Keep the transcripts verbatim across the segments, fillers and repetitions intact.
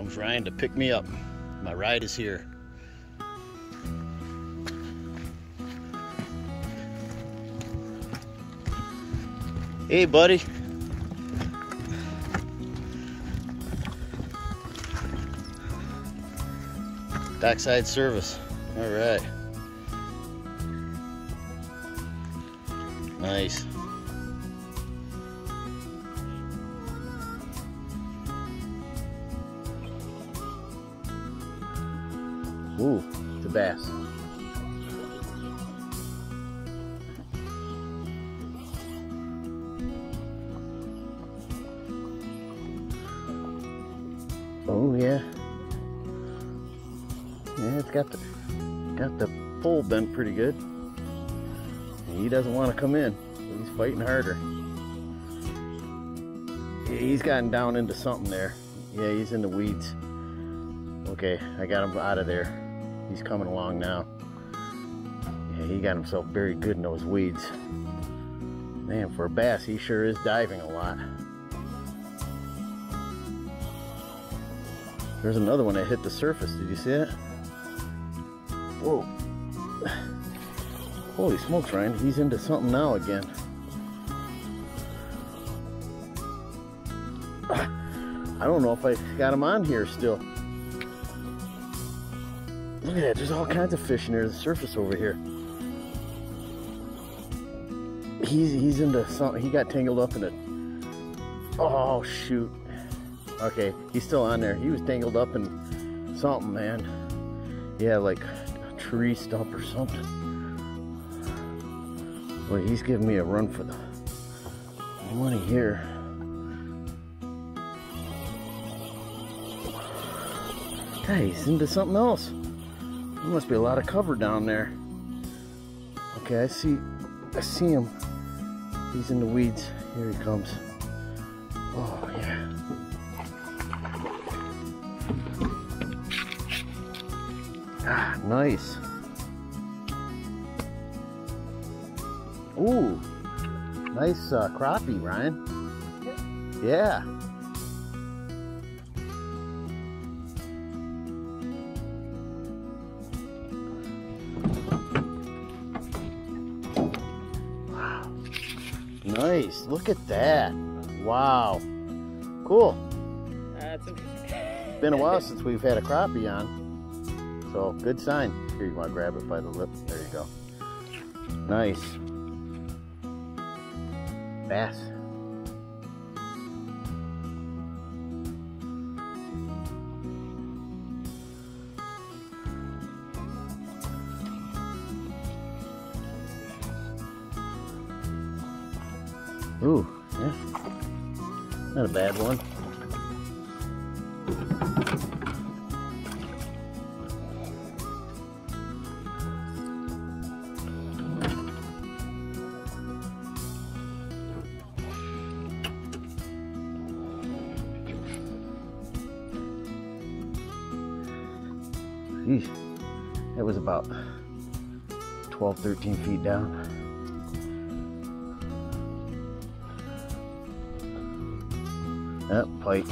comes Ryan to pick me up. My ride is here. Hey, buddy. Dockside Service. All right. Nice. Ooh, the bass. Oh yeah. Yeah, it's got the got the pole bent pretty good. And he doesn't want to come in. He's fighting harder. Yeah, he's gotten down into something there. Yeah, he's in the weeds. Okay, I got him out of there. He's coming along now. Yeah, he got himself very good in those weeds. Man, for a bass, he sure is diving a lot. There's another one that hit the surface. Did you see it? Whoa. Holy smokes, Ryan. He's into something now again. I don't know if I got him on here still. Look at that. There's all kinds of fish near the surface over here. He's, he's into something. He got tangled up in it. Oh, shoot. Okay, he's still on there. He was tangled up in something, man. Yeah, like a tree stump or something. Boy, he's giving me a run for the money here. Guy, he's into something else. There must be a lot of cover down there. Okay, I see, I see him. He's in the weeds. Here he comes. Oh, yeah. Ah, nice. Ooh, nice uh, crappie, Ryan. Yeah. Wow. Nice. Look at that. Wow. Cool. That's interesting. It's been a while since we've had a crappie on. So, good sign. Here, you want to grab it by the lip. There you go. Nice. Bass. Ooh, yeah. Not a bad one. It was about twelve, thirteen feet down. That pike.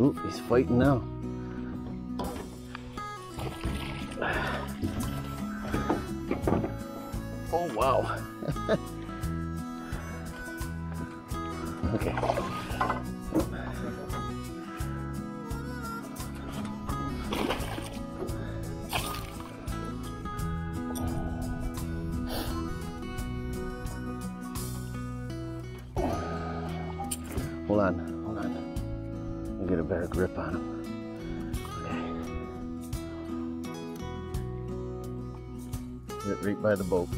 Ooh, he's fighting now. Oh, wow. Okay. Hold on, hold on. We'll get a better grip on him. It right by the boat.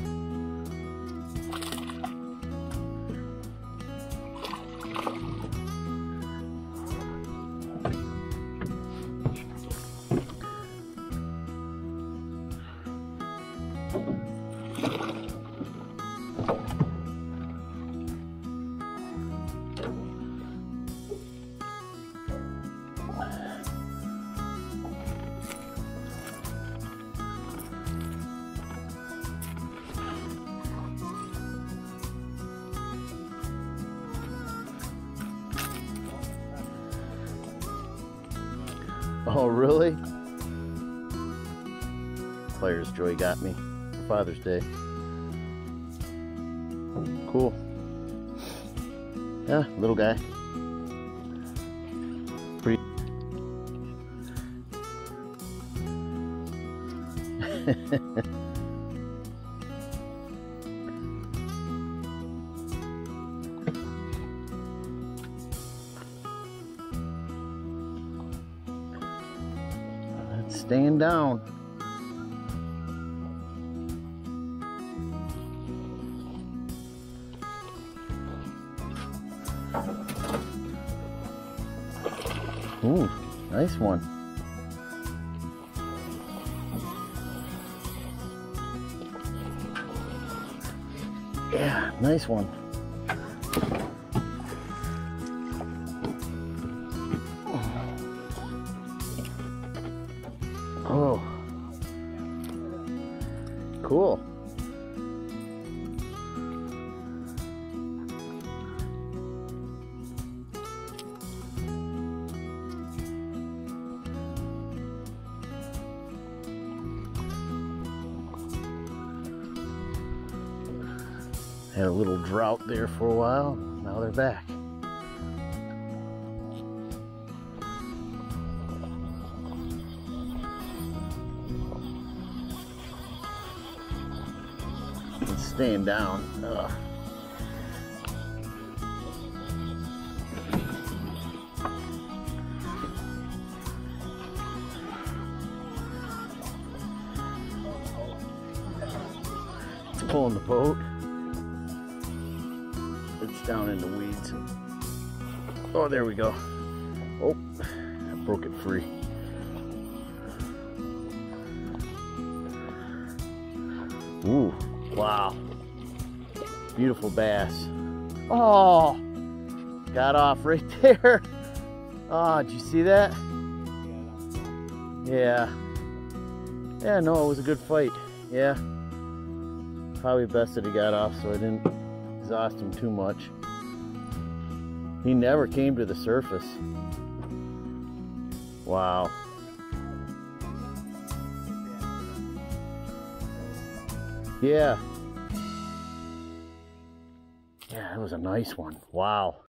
Oh, really? Player's Joy got me for Father's Day. Cool. Yeah, little guy. Pretty. Let's stand down. Ooh, nice one. Yeah, nice one. Oh, cool. Had a little drought there for a while, now they're back. It's staying down. Ugh. It's pulling the boat. It's down in the weeds. Oh, there we go. Oh, I broke it free. Ooh, wow. Beautiful bass. Oh, got off right there. Oh, did you see that? Yeah. Yeah, no, it was a good fight. Yeah. Probably best that he got off so I didn't exhaust him too much. He never came to the surface. Wow. Yeah. Yeah, that was a nice one. Wow.